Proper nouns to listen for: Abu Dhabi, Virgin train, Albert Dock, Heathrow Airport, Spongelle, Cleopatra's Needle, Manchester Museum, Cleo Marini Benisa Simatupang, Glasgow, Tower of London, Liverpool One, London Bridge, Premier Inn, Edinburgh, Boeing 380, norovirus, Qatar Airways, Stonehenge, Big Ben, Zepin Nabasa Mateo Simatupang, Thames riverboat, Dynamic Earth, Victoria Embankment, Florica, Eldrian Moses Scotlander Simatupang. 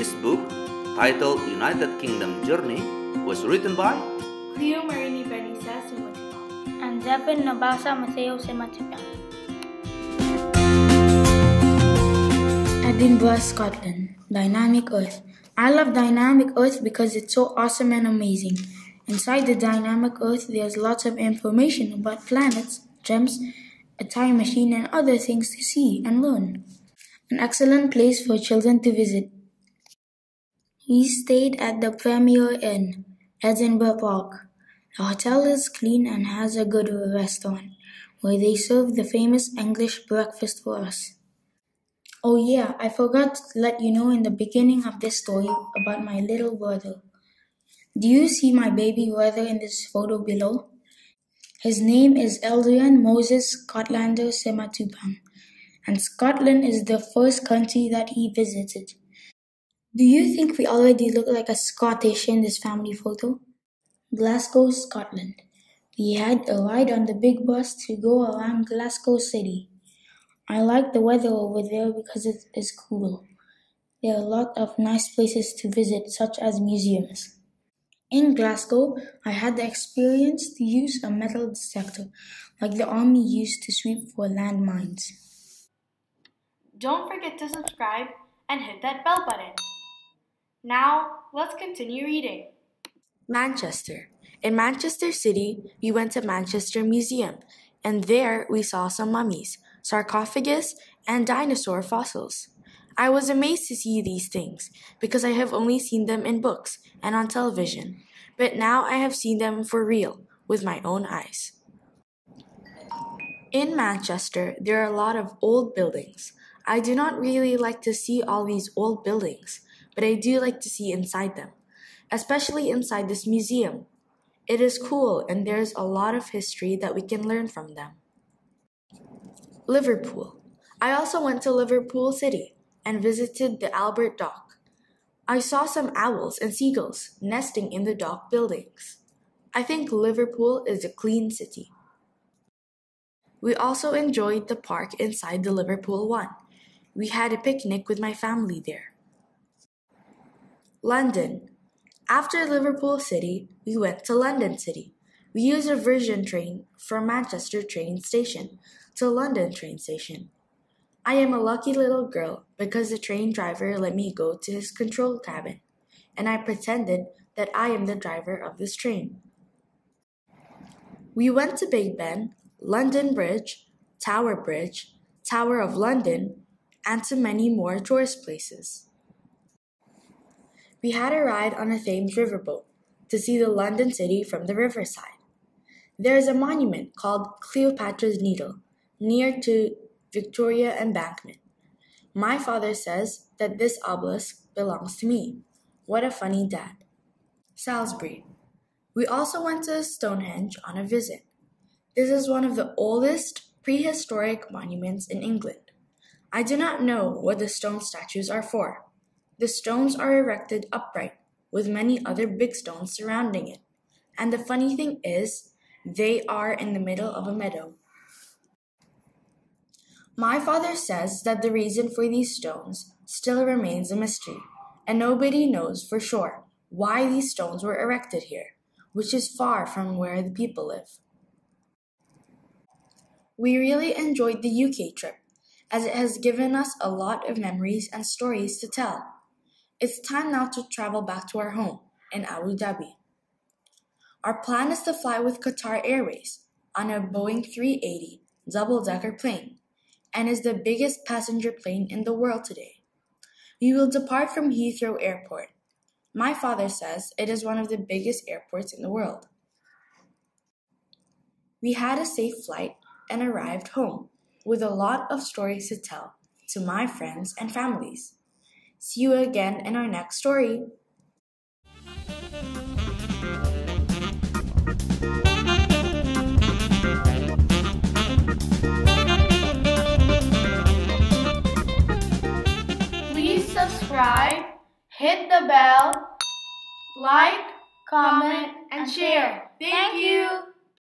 This book, titled United Kingdom Journey, was written by Cleo Marini Benisa Simatupang and Zepin Nabasa Mateo Simatupang. Edinburgh, Scotland, Dynamic Earth. I love Dynamic Earth because it's so awesome and amazing. Inside the Dynamic Earth, there's lots of information about planets, gems, a time machine, and other things to see and learn. An excellent place for children to visit. We stayed at the Premier Inn, Edinburgh Park. The hotel is clean and has a good restaurant, where they serve the famous English breakfast for us. Oh yeah, I forgot to let you know in the beginning of this story about my little brother. Do you see my baby brother in this photo below? His name is Eldrian Moses Scotlander Simatupang, and Scotland is the first country that he visited. Do you think we already look like a Scottish in this family photo? Glasgow, Scotland. We had a ride on the big bus to go around Glasgow City. I like the weather over there because it is cool. There are a lot of nice places to visit, such as museums. In Glasgow, I had the experience to use a metal detector, like the army used to sweep for landmines. Don't forget to subscribe and hit that bell button. Now, let's continue reading. Manchester. In Manchester City, we went to Manchester Museum, and there we saw some mummies, sarcophagus, and dinosaur fossils. I was amazed to see these things because I have only seen them in books and on television, but now I have seen them for real with my own eyes. In Manchester, there are a lot of old buildings. I do not really like to see all these old buildings, but I do like to see inside them, especially inside this museum. It is cool and there is a lot of history that we can learn from them. Liverpool. I also went to Liverpool City and visited the Albert Dock. I saw some owls and seagulls nesting in the dock buildings. I think Liverpool is a clean city. We also enjoyed the park inside the Liverpool One. We had a picnic with my family there. London. After Liverpool City, we went to London City. We used a Virgin train from Manchester train station to London train station. I am a lucky little girl because the train driver let me go to his control cabin, and I pretended that I am the driver of this train. We went to Big Ben, London Bridge, Tower of London, and to many more tourist places. We had a ride on a Thames riverboat to see the London city from the riverside. There is a monument called Cleopatra's Needle near to Victoria Embankment. My father says that this obelisk belongs to me. What a funny dad. Salisbury. We also went to Stonehenge on a visit. This is one of the oldest prehistoric monuments in England. I do not know what the stone statues are for. The stones are erected upright, with many other big stones surrounding it. And the funny thing is, they are in the middle of a meadow. My father says that the reason for these stones still remains a mystery, and nobody knows for sure why these stones were erected here, which is far from where the people live. We really enjoyed the UK trip, as it has given us a lot of memories and stories to tell. It's time now to travel back to our home in Abu Dhabi. Our plan is to fly with Qatar Airways on a Boeing 380 double-decker plane, and is the biggest passenger plane in the world today. We will depart from Heathrow Airport. My father says it is one of the biggest airports in the world. We had a safe flight and arrived home with a lot of stories to tell to my friends and families. See you again in our next story. Subscribe, hit the bell, like, comment, and share. Thank you!